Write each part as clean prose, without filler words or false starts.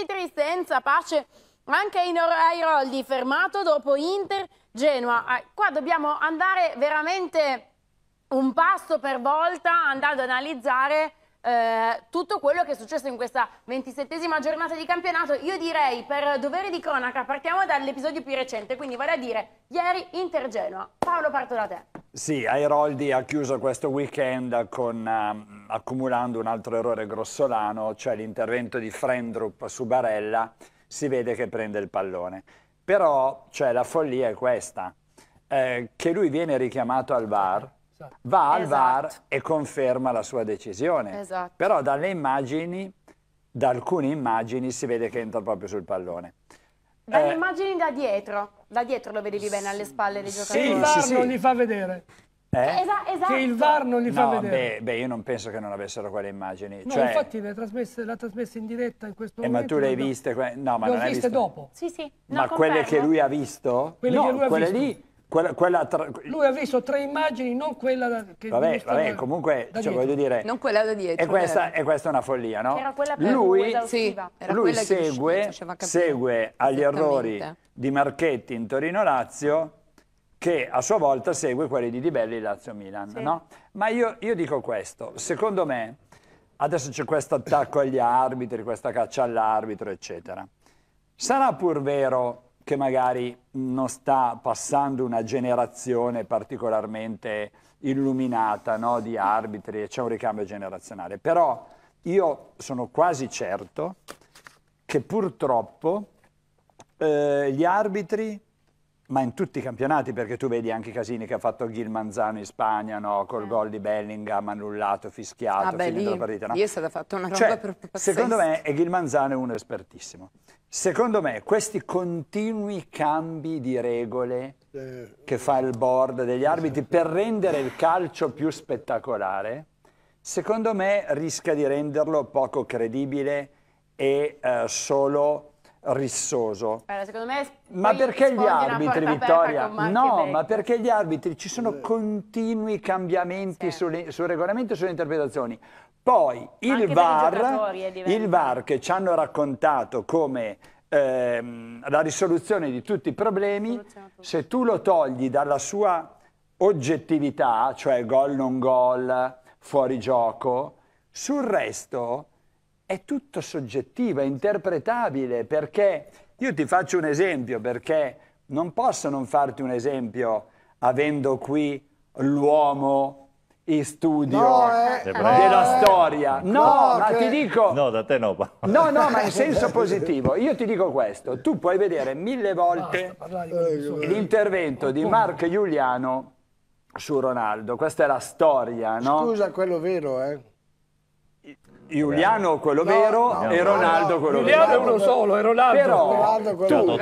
arbitri senza pace anche in Ayroldi, fermato dopo Inter Genoa. Qua dobbiamo andare veramente un passo per volta andando ad analizzare tutto quello che è successo in questa 27ª giornata di campionato. Io direi, per dovere di cronaca, partiamo dall'episodio più recente, quindi vale a dire ieri Inter-Genoa. Paolo, parto da te. Sì, Ayroldi ha chiuso questo weekend con, accumulando un altro errore grossolano, cioè l'intervento di Frendrup su Barella. Si vede che prende il pallone, però cioè, la follia è questa, che lui viene richiamato al VAR, va al VAR e conferma la sua decisione. Esatto. Però dalle immagini, da alcune immagini, si vede che entra proprio sul pallone. Dalle immagini da dietro lo vedevi bene alle spalle dei giocatori. Sì, il VAR non li fa vedere. Esatto. Che il VAR non li fa vedere. Beh, io non penso che non avessero quelle immagini. No, cioè, infatti l'ha trasmessa in diretta in questo momento. Ma tu le hai viste? No, ma le non ho viste dopo. Sì, sì. Ma quelle che lui ha visto? Quelle no, che lui ha quelle visto. Lì. Quella tra... Lui ha visto tre immagini, non quella che... Vabbè, comunque, cioè, voglio dire... Non quella da dietro. E questa è una follia, no? Era quella per lui, sì, era lui quella segue agli errori di Marchetti in Torino-Lazio, che a sua volta segue quelli di Di Belli Lazio-Milan, sì, no? Ma io dico questo, secondo me, adesso c'è questo attacco agli arbitri, questa caccia all'arbitro, eccetera. Sarà pur vero che magari non sta passando una generazione particolarmente illuminata, no, di arbitri, e c'è un ricambio generazionale. Però io sono quasi certo che purtroppo gli arbitri, ma in tutti i campionati, perché tu vedi anche i casini che ha fatto Gil Manzano in Spagna, no, col gol di Bellingham annullato, fischiato, finito la partita. No? Lì è stata fatta una roba, cioè, pazzesca. Secondo me, e Gil Manzano è uno espertissimo. Secondo me questi continui cambi di regole che fa il board degli arbitri per rendere il calcio più spettacolare, secondo me rischia di renderlo poco credibile e solo rissoso. Beh, secondo me, ma perché gli arbitri, Vittoria? No, ma perché gli arbitri ci sono continui cambiamenti, sì, sul regolamento e sulle interpretazioni. Poi il VAR che ci hanno raccontato come la risoluzione di tutti i problemi, se tu lo togli dalla sua oggettività, cioè gol non gol, fuorigioco, sul resto è tutto soggettivo, è interpretabile, perché io ti faccio un esempio, perché non posso non farti un esempio avendo qui l'uomo in studio della storia. No, ma ti dico... No, da te no. No, no, ma in senso positivo. Io ti dico questo. Tu puoi vedere mille volte l'intervento di Marco Giuliano su Ronaldo. Questa è la storia, no? Scusa, quello vero, eh? Giuliano quello vero e Ronaldo quello vero. Giuliano è uno solo, è Ronaldo. Però tu...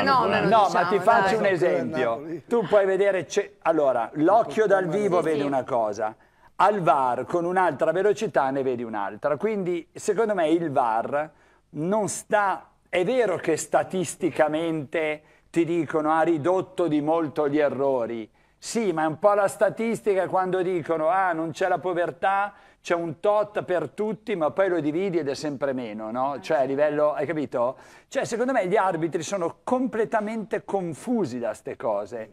No, ma ti faccio un esempio. Tu puoi vedere... Allora, l'occhio dal vivo vedi una cosa, al VAR con un'altra velocità ne vedi un'altra. Quindi, secondo me, il VAR non sta... È vero che statisticamente ti dicono ha ridotto di molto gli errori. Sì, ma è un po' la statistica quando dicono non c'è la povertà... C'è un tot per tutti, ma poi lo dividi ed è sempre meno, no? Cioè, a livello... Hai capito? Cioè, secondo me gli arbitri sono completamente confusi da queste cose.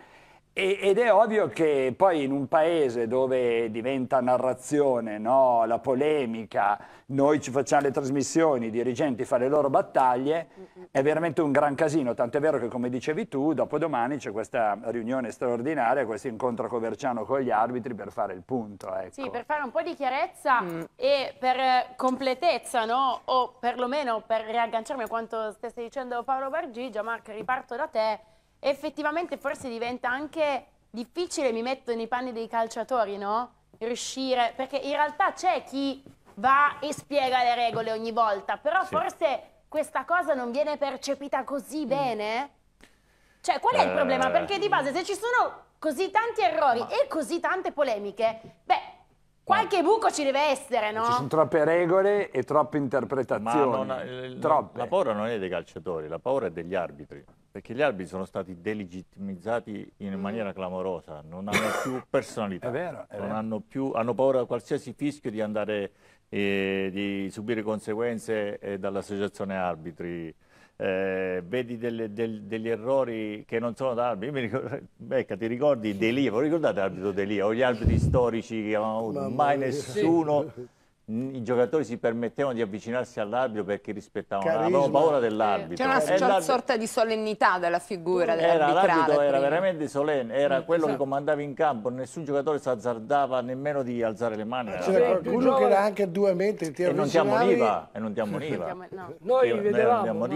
Ed è ovvio che poi in un paese dove diventa narrazione, no? La polemica, noi ci facciamo le trasmissioni, i dirigenti fanno le loro battaglie, è veramente un gran casino. Tant'è vero che, come dicevi tu, dopodomani c'è questa riunione straordinaria, questo incontro coverciano con gli arbitri per fare il punto. Ecco. Sì, per fare un po' di chiarezza e per completezza, no? O perlomeno per riagganciarmi a quanto stesse dicendo Paolo Bargiggia, Marc, riparto da te. Effettivamente forse diventa anche difficile, mi metto nei panni dei calciatori, no? Riuscire, perché in realtà c'è chi va e spiega le regole ogni volta, però forse questa cosa non viene percepita così bene. Cioè, qual è il problema? Perché di base, se ci sono così tanti errori e così tante polemiche, beh... Qualche buco ci deve essere, no? Ci sono troppe regole e troppe interpretazioni. Ma la paura non è dei calciatori, la paura è degli arbitri. Perché gli arbitri sono stati delegittimizzati in maniera clamorosa. Non hanno più personalità. È vero, è vero. Hanno paura a qualsiasi fischio di andare e di subire conseguenze dall'associazione arbitri. Vedi degli errori che non sono da arbitri. Becca, ti ricordi Delia? Voi ricordate l'arbitro Delia o gli arbitri storici che non avevano mai nessuno? Sì. I giocatori si permettevano di avvicinarsi all'arbitro perché rispettavano, avevano paura dell'arbitro. C'era una sorta di solennità della figura dell'arbitrato. L'arbitro era veramente solenne, era quello che comandava in campo, nessun giocatore si azzardava nemmeno di alzare le mani. C'era qualcuno che era anche a 2 metri, ti e non ti ammoniva. No. Noi vedevamo,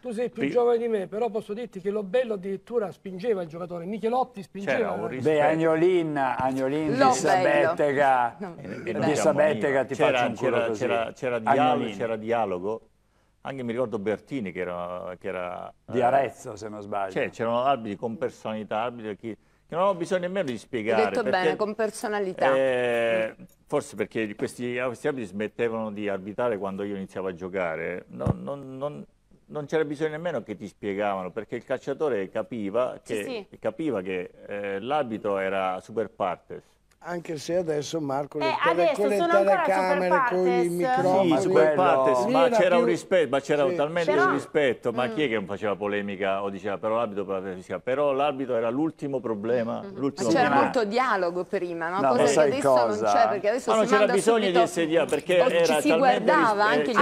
tu sei più giovane di me, però posso dirti che Lobello addirittura spingeva il giocatore, Michelotti spingeva. Beh, Agnolin di Sabettega, ti c'era dialogo, anche mi ricordo Bertini che era di Arezzo se non sbaglio, c'erano arbitri con personalità, arbitri che non ho bisogno nemmeno di spiegare. Detto perché, bene, con personalità. Forse perché questi arbitri smettevano di arbitrare quando io iniziavo a giocare, non c'era bisogno nemmeno che ti spiegavano, perché il calciatore capiva che l'arbitro era super partes. Anche se adesso, Marco, con le telecamere, con i microfoni, ma c'era un rispetto, ma c'era talmente un rispetto, ma chi è che non faceva polemica o diceva però l'arbitro per la fisica, però l'arbitro era l'ultimo problema, c'era molto dialogo prima, no? Cosa che adesso non c'è, perché adesso non c'era bisogno di essere dialogo, perché era si guardava anche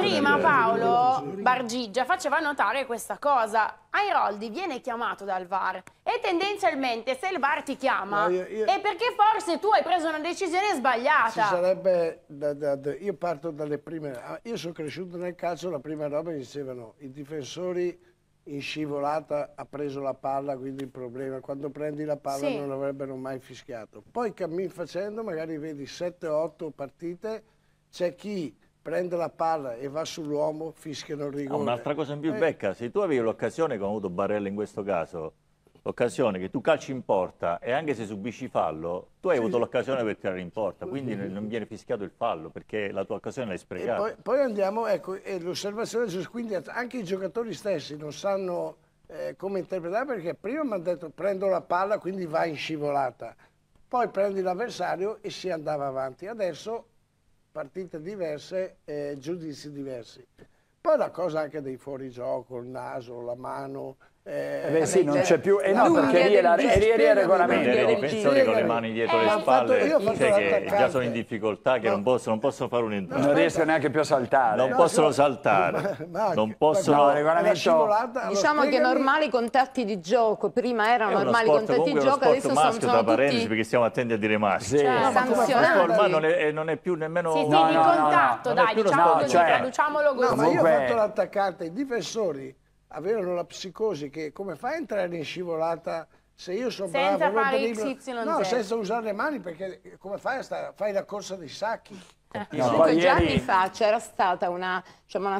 prima. Paolo Bargiggia faceva notare questa cosa. Ayroldi viene chiamato dal VAR e tendenzialmente se il VAR ti chiama è perché forse tu hai preso una decisione sbagliata. Io parto dalle prime. Io sono cresciuto nel calcio, la prima roba mi dicevano i difensori in scivolata ha preso la palla, quindi il problema quando prendi la palla non avrebbero mai fischiato. Poi cammin facendo magari vedi 7-8 partite, c'è chi prende la palla e va sull'uomo, fischiano il rigore. Un'altra cosa in più, Becca, se tu avevi l'occasione, come ha avuto Barella in questo caso, l'occasione che tu calci in porta e anche se subisci fallo, tu hai avuto l'occasione per tirare in porta, quindi non viene fischiato il fallo perché la tua occasione l'hai sprecata. Poi andiamo, ecco, l'osservazione, quindi anche i giocatori stessi non sanno come interpretare, perché prima mi hanno detto prendo la palla, quindi vai in scivolata, poi prendi l'avversario e si andava avanti. Adesso partite diverse, giudizi diversi. Poi la cosa anche dei fuorigioco, il naso, la mano. Beh sì, non c'è più. No, perché lì è regolamento. I difensori con le mani dietro le spalle che già sono in difficoltà, che non possono fare un'entrata. Non riescono neanche più a saltare. Non possono saltare. Non possono. Diciamo che normali contatti di gioco, prima erano normali contatti di gioco, adesso sono tutti. Tra parentesi, perché stiamo attenti a dire maschio. Ormai non è più nemmeno di contatto, dai, traduciamolo così. Ma io ho fatto l'attaccante, i difensori avevano la psicosi che come fai a entrare in scivolata se io sono senza usare le mani, perché come fai a stare, fai la corsa dei sacchi. 5 anni fa c'era stata una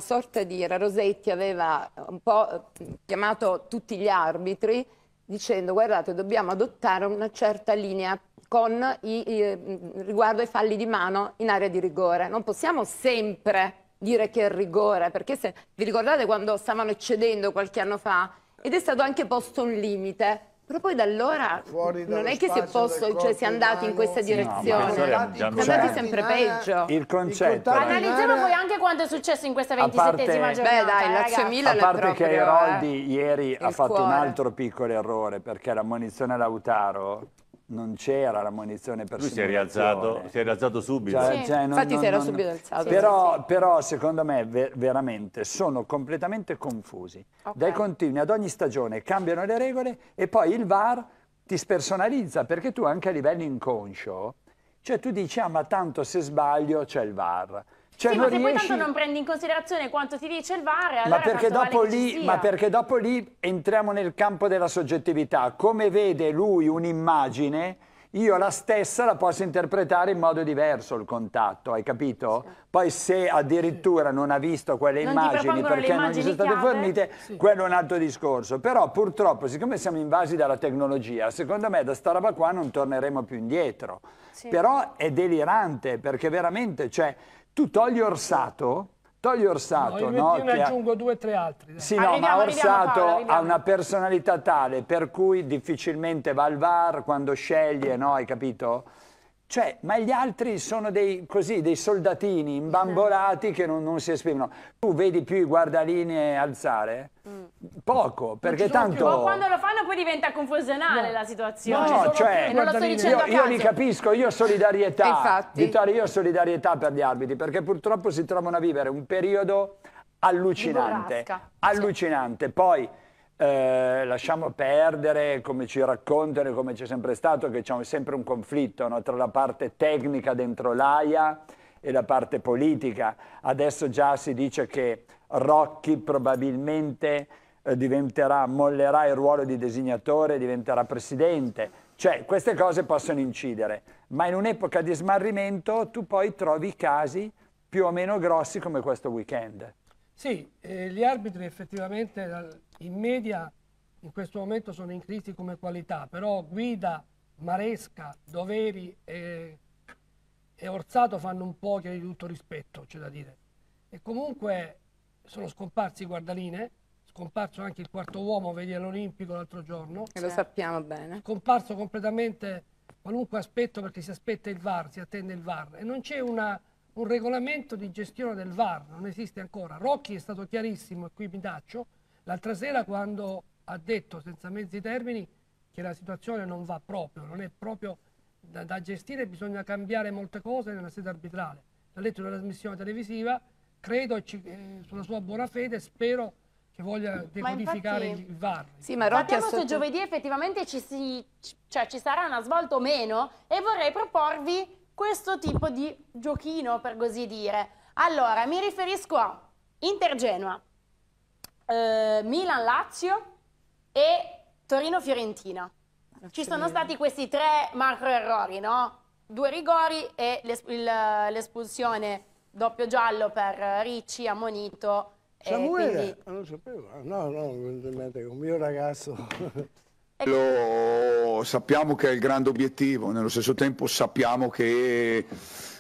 sorta di Rosetti aveva un po' chiamato tutti gli arbitri dicendo guardate dobbiamo adottare una certa linea con riguardo ai falli di mano in area di rigore, non possiamo sempre dire che è il rigore, perché se vi ricordate quando stavano eccedendo qualche anno fa ed è stato anche posto un limite, però poi da allora non è che si è posto, cioè si è andati in questa direzione, si è andati sempre peggio. Il concetto, analizziamo poi anche quanto è successo in questa 27ª giornata. Beh dai, Lazio Milan, a parte che Ayroldi ieri ha fatto un altro piccolo errore, perché la munizione a Lautaro non c'era, la munizione per si è rialzato subito, infatti si era subito alzato, però secondo me veramente sono completamente confusi dai continui, ad ogni stagione cambiano le regole e poi il VAR ti spersonalizza, perché tu anche a livello inconscio, cioè tu dici ah ma tanto se sbaglio c'è il VAR. Cioè sì, ma se poi tanto non prendi in considerazione quanto ti dice il VAR, allora perché dopo lì entriamo nel campo della soggettività. Come vede lui un'immagine, io la stessa la posso interpretare in modo diverso il contatto, hai capito? Sì. Poi se addirittura non ha visto quelle immagini perché non gli sono state fornite, quello è un altro discorso. Però purtroppo, siccome siamo invasi dalla tecnologia, secondo me da sta roba qua non torneremo più indietro. Sì. Però è delirante, perché veramente, cioè, tu togli Orsato, no? Io ne aggiungo 2 o 3 altri. Sì, no, ma Orsato ha una personalità tale per cui difficilmente va al VAR quando sceglie, no? Hai capito? Cioè, ma gli altri sono dei, così, dei soldatini imbambolati che non si esprimono. Tu vedi più i guardalinee alzare? Poco, perché tanto... Ma quando lo fanno poi diventa confusionale la situazione. No, cioè, non lo sto dicendo io li capisco, io ho solidarietà. Infatti. Vittorio, io ho solidarietà per gli arbitri, perché purtroppo si trovano a vivere un periodo allucinante. Allucinante, sì. Poi... lasciamo perdere, come ci raccontano, come c'è sempre stato, che c'è sempre un conflitto, no, tra la parte tecnica dentro l'AIA e la parte politica. Adesso già si dice che Rocchi probabilmente mollerà il ruolo di designatore, diventerà presidente. Cioè, queste cose possono incidere, ma in un'epoca di smarrimento tu poi trovi casi più o meno grossi come questo weekend. Sì, gli arbitri effettivamente in media in questo momento sono in crisi come qualità, però Guida, Maresca, Doveri e Orsato fanno un po' che di tutto rispetto, c'è da dire. E comunque sono scomparsi i guardaline, scomparso anche il quarto uomo, vedi, all'Olimpico l'altro giorno. E lo sappiamo bene. Scomparso completamente qualunque aspetto, perché si aspetta il VAR, si attende il VAR. E non c'è una... un regolamento di gestione del VAR, non esiste ancora. Rocchi è stato chiarissimo, e qui mi taccio, l'altra sera quando ha detto senza mezzi termini che la situazione non va proprio, non è proprio da gestire, bisogna cambiare molte cose nella sede arbitrale. L'ha detto in una trasmissione televisiva, credo sulla sua buona fede, spero che voglia decodificare il VAR. Sì, ma Rocchi ha se giovedì effettivamente ci sarà una svolta o meno, e vorrei proporvi questo tipo di giochino, per così dire. Allora, mi riferisco a Inter-Genoa, Milan-Lazio e Torino-Fiorentina. Ci sono stati questi tre macro-errori, no? 2 rigori e l'espulsione doppio giallo per Ricci, ammonito. Samuele, quindi... non sapevo, un mio ragazzo... Lo sappiamo che è il grande obiettivo, nello stesso tempo sappiamo che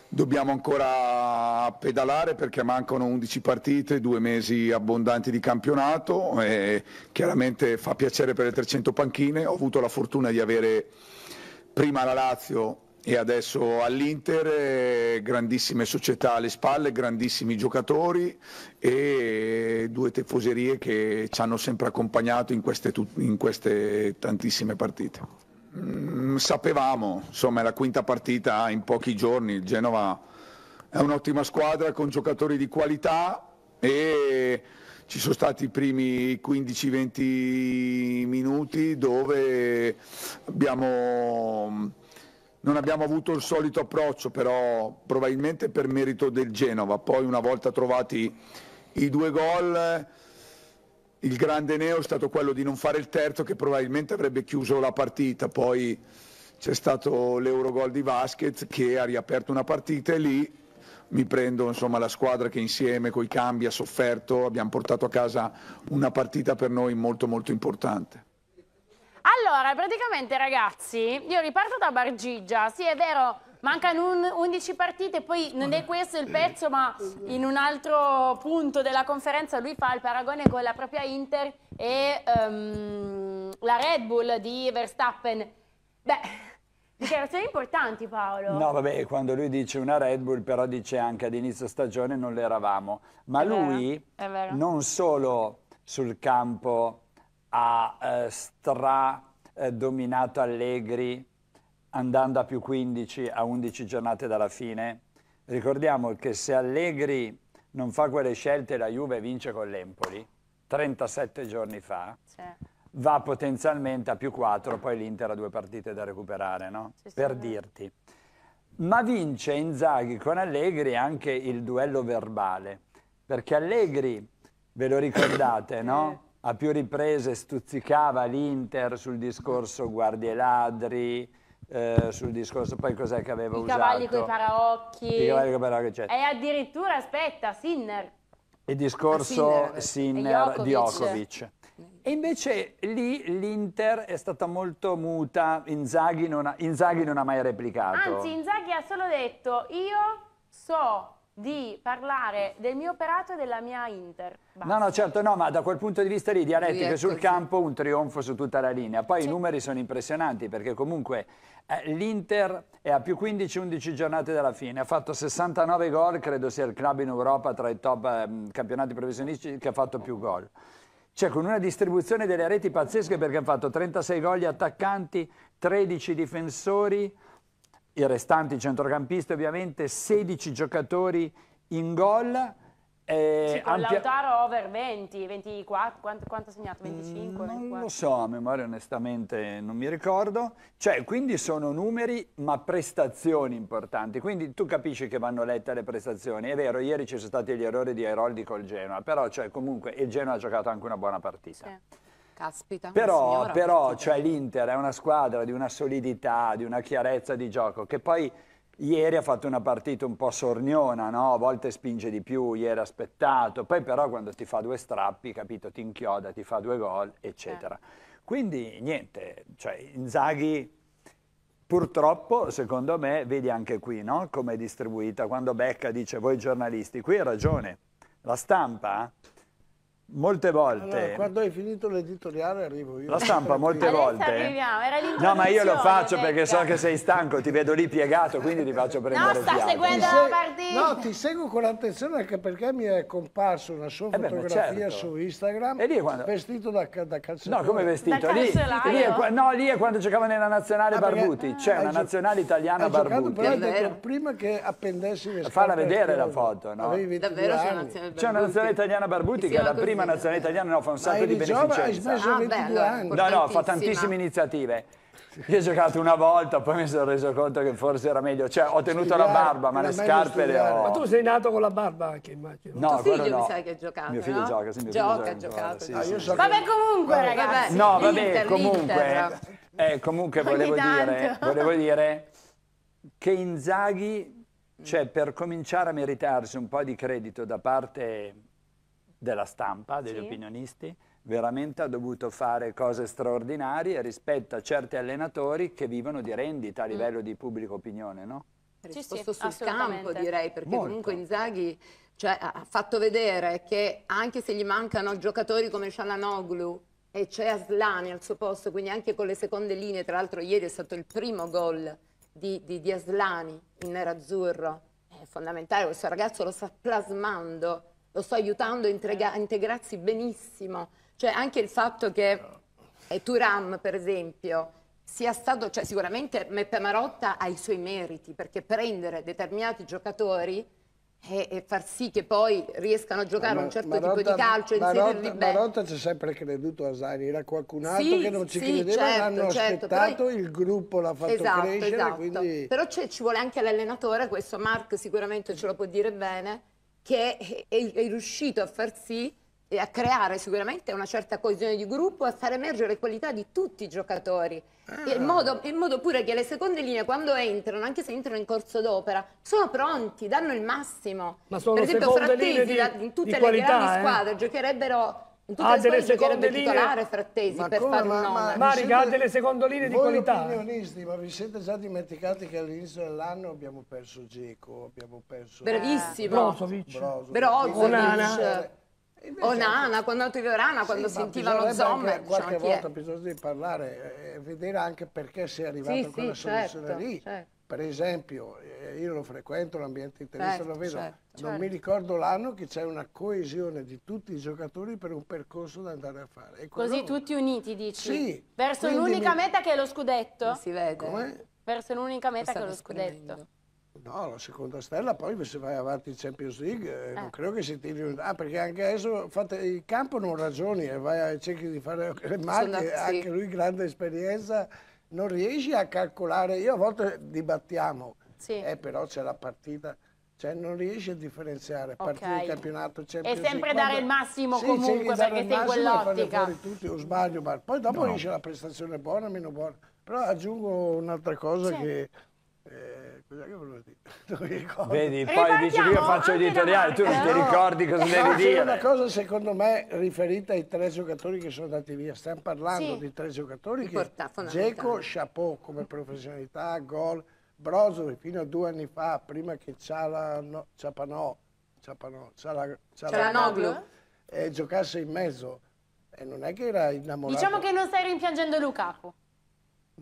dobbiamo ancora pedalare perché mancano 11 partite, 2 mesi abbondanti di campionato, e chiaramente fa piacere per le 300 panchine. Ho avuto la fortuna di avere prima la Lazio e adesso all'Inter grandissime società alle spalle, grandissimi giocatori e 2 tifoserie che ci hanno sempre accompagnato in queste tantissime partite. Sapevamo, insomma, è la quinta partita in pochi giorni. Il Genova è un'ottima squadra con giocatori di qualità e ci sono stati i primi 15-20 minuti dove non abbiamo avuto il solito approccio, però probabilmente per merito del Genova. Poi una volta trovati i 2 gol, il grande neo è stato quello di non fare il terzo che probabilmente avrebbe chiuso la partita. Poi c'è stato l'Eurogol di Vasquez che ha riaperto una partita e lì mi prendo, insomma, la squadra che insieme con i cambi ha sofferto, abbiamo portato a casa una partita per noi molto molto importante. Allora, praticamente, ragazzi, io riparto da Bargiggia. Sì, è vero, mancano 11 partite, poi non è questo il pezzo, ma in un altro punto della conferenza lui fa il paragone con la propria Inter e la Red Bull di Verstappen. Beh, dichiarazioni importanti, Paolo. No, vabbè, quando lui dice una Red Bull, però dice anche ad inizio stagione non le eravamo. Ma lui, non solo sul campo... ha dominato Allegri andando a più 15 a 11 giornate dalla fine. Ricordiamo che se Allegri non fa quelle scelte la Juve vince con l'Empoli 37 giorni fa, va potenzialmente a più 4, poi l'Inter ha 2 partite da recuperare, no? Per dirti. Ma vince Inzaghi con Allegri anche il duello verbale, perché Allegri, ve lo ricordate, no? A più riprese stuzzicava l'Inter sul discorso guardie ladri, sul discorso poi cos'è che aveva usato? I cavalli coi paraocchi. I cavalli coi paraocchi, eccetera. E addirittura, aspetta, Sinner. Il discorso Sinner di Djokovic. E invece lì l'Inter è stata molto muta, Inzaghi non ha mai replicato. Anzi, Inzaghi ha solo detto, io so di parlare del mio operato e della mia Inter. Basta. No, no, certo, no, ma da quel punto di vista lì, dialettiche sul campo, un trionfo su tutta la linea. Poi i numeri sono impressionanti, perché comunque l'Inter è a più 15-11 giornate dalla fine, ha fatto 69 gol, credo sia il club in Europa tra i top campionati professionisti che ha fatto più gol. Cioè, con una distribuzione delle reti pazzesche, perché ha fatto 36 gol gli attaccanti, 13 difensori, i restanti centrocampisti ovviamente, 16 giocatori in gol. Sì, con Lautaro over 20, 24, quanto ha segnato? 25? Non 24. Lo so, a memoria onestamente non mi ricordo. Cioè, quindi sono numeri ma prestazioni importanti, quindi tu capisci che vanno lette le prestazioni. È vero, ieri ci sono stati gli errori di Ayroldi col Genoa, però cioè, comunque il Genoa ha giocato anche una buona partita. Sì. Caspita, però cioè, l'Inter è una squadra di una solidità, di una chiarezza di gioco, che poi ieri ha fatto una partita un po' sorniona, no? A volte spinge di più, ieri aspettato, poi però quando ti fa due strappi, capito, ti inchioda, ti fa due gol, eccetera. Quindi niente, cioè, Inzaghi purtroppo, secondo me, vedi anche qui, no? Come è distribuita, quando Becca dice voi giornalisti, qui ha ragione, la stampa... Molte volte. Allora, quando hai finito l'editoriale arrivo io. La stampa molte volte. Arriviamo, era no, ma io lo faccio perché so che sei stanco, ti vedo lì piegato, quindi ti faccio prendere il fiato. No, sta seguendo la partita. No, ti seguo con attenzione anche perché mi è comparso una sua fotografia su Instagram. E lì quando... vestito da calciatore. No, come vestito? Lì è quando giocava nella nazionale Barbuti, c'è una nazionale italiana Barbuti. Però prima che appendessi le scarpe. Falla vedere la foto, no? Davvero c'è una nazionale italiana Barbuti che era la prima nazionale italiana, no, fa un sacco di beneficenza. No, fa tantissime iniziative. Io ho giocato una volta, poi mi sono reso conto che forse era meglio. Cioè, ho tenuto la barba, ma le scarpe le ho. Ma tu sei nato con la barba anche, immagino. No, tuo figlio mi sai che ha giocato. Mio figlio gioca, sì, mio figlio gioca. Vabbè, comunque, ragazzi. No, vabbè, comunque volevo dire che Inzaghi, cioè, per cominciare a meritarsi un po' di credito da parte della stampa, degli opinionisti, veramente ha dovuto fare cose straordinarie rispetto a certi allenatori che vivono di rendita a livello di pubblica opinione, no? Risposto sul campo, direi, perché comunque Inzaghi, cioè, ha fatto vedere che anche se gli mancano giocatori come Çalhanoğlu e c'è Asllani al suo posto, quindi anche con le seconde linee, tra l'altro ieri è stato il primo gol di Asllani in nerazzurro, è fondamentale, questo ragazzo lo sta plasmando, lo sto aiutando a integrarsi benissimo. Cioè, anche il fatto che Thuram, per esempio, sia stato... Cioè, sicuramente Marotta ha i suoi meriti, perché prendere determinati giocatori e far sì che poi riescano a giocare un certo tipo di calcio e inserirli bene. Marotta c'è sempre creduto a Zani, era qualcun altro che non ci credeva, l'hanno aspettato, però... il gruppo l'ha fatto crescere. Quindi... Però ci vuole anche l'allenatore, questo Mark sicuramente ce lo può dire bene, che è riuscito a far sì e a creare sicuramente una certa coesione di gruppo, a far emergere le qualità di tutti i giocatori. Il modo pure che le seconde linee, quando entrano, anche se entrano in corso d'opera, sono pronti, danno il massimo. Ma sono per esempio Frattesi in tutte le grandi squadre giocherebbero... Ha delle seconde linee Frattesi, per fare un nome. Marica ha delle seconde linee di qualità. Voi opinionisti, ma vi siete già dimenticati che all'inizio dell'anno abbiamo perso Dzeko, abbiamo perso Brozovic, Onana, quando Orana, quando sentivano Sommer, qualche volta bisogna parlare e vedere anche perché si è arrivato a quella soluzione lì. Per esempio, io lo frequento, l'ambiente interista, lo vedo, non mi ricordo l'anno che c'è una coesione di tutti i giocatori per un percorso da andare a fare. Così tutti uniti, dici? Sì. Verso l'unica meta che è lo scudetto? Si vede. Come? Verso l'unica meta che è lo scudetto. No, la seconda stella, poi se vai avanti in Champions League, non credo che si tiri... perché anche adesso il campo non ragioni, vai a cerchi di fare le marche, anche lui grande esperienza... Non riesci a calcolare, io a volte dibattiamo, però c'è la partita, cioè non riesci a differenziare partita di campionato, Champions League. E sempre dare il massimo comunque, perché sei in quell'ottica. O sbaglio, ma poi dopo riesce la prestazione buona, meno buona. Però aggiungo un'altra cosa che... Cos'è che volevo dire? Non mi ricordo. Vedi, poi dici che io faccio editoriale, tu non ti ricordi cosa devi dire. C'è una cosa secondo me riferita ai tre giocatori che sono andati via. Stiamo parlando di tre giocatori che Dzeko, Chapeau come professionalità, gol, Brozovic fino a 2 anni fa, prima che Çalhanoğlu giocasse in mezzo, e non è che era innamorato. Diciamo che non stai rimpiangendo Lukaku.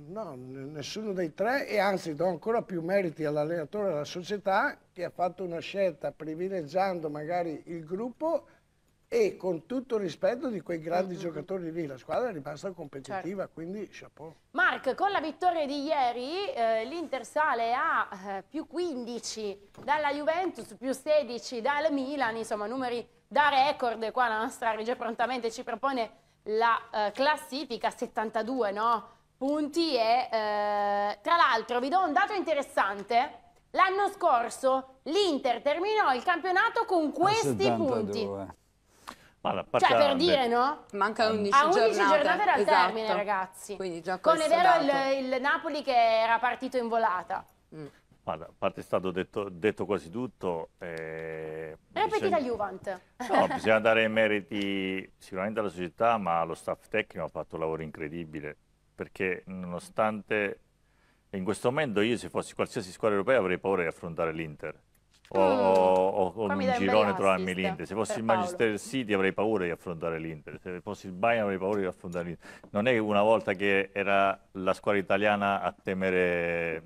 No, nessuno dei tre, e anzi do ancora più meriti all'allenatore e alla società che ha fatto una scelta privilegiando magari il gruppo e con tutto rispetto di quei grandi giocatori lì. La squadra è rimasta competitiva, certo. Quindi chapeau. Mark, con la vittoria di ieri l'Inter sale a più 15 dalla Juventus, più 16 dal Milan, insomma numeri da record, e qua la nostra regia prontamente ci propone la classifica, 72, no? punti. E tra l'altro vi do un dato interessante: l'anno scorso l'Inter terminò il campionato con questi punti, cioè per dire, no? Mancano 11 giornate. A 11 giornate dal termine, ragazzi. Quindi già con è vero il Napoli che era partito in volata. Guarda, a parte è stato detto quasi tutto. Repetita Juvent. No, bisogna dare i meriti sicuramente alla società, ma lo staff tecnico ha fatto un lavoro incredibile. Perché nonostante in questo momento io, se fossi qualsiasi squadra europea, avrei paura di affrontare l'Inter o in un girone trovarmi l'Inter. Se fossi il Manchester City avrei paura di affrontare l'Inter, se fossi il Bayern avrei paura di affrontare l'Inter. Non è che una volta che era la squadra italiana a temere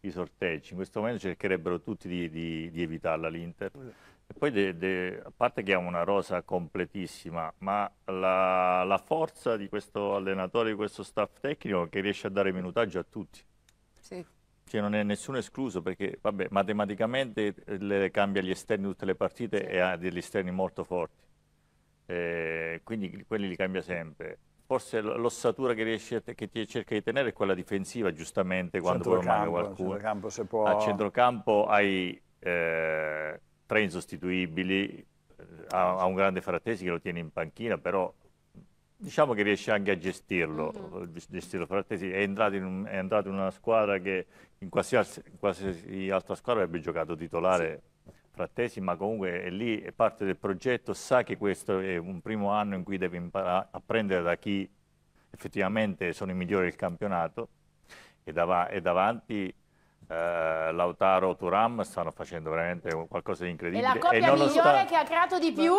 i sorteggi, in questo momento cercherebbero tutti di evitarla l'Inter. E poi a parte che ha una rosa completissima, ma la forza di questo allenatore, di questo staff tecnico, che riesce a dare minutaggio a tutti. Sì. Cioè non è nessuno escluso, perché vabbè, matematicamente cambia gli esterni tutte le partite, sì. E ha degli esterni molto forti, quindi quelli li cambia sempre. Forse l'ossatura che ti cerca di tenere è quella difensiva, giustamente, quando poi manca qualcuno. A centrocampo hai... tre insostituibili, ha un grande Frattesi che lo tiene in panchina, però diciamo che riesce anche a gestirlo. Frattesi è entrato in una squadra che in qualsiasi altra squadra avrebbe giocato titolare, sì. Frattesi, ma comunque è lì, è parte del progetto, sa che questo è un primo anno in cui deve imparare a prendere da chi effettivamente sono i migliori del campionato, e davanti Lautaro e Thuram stanno facendo veramente qualcosa di incredibile. È la coppia migliore che ha creato di più.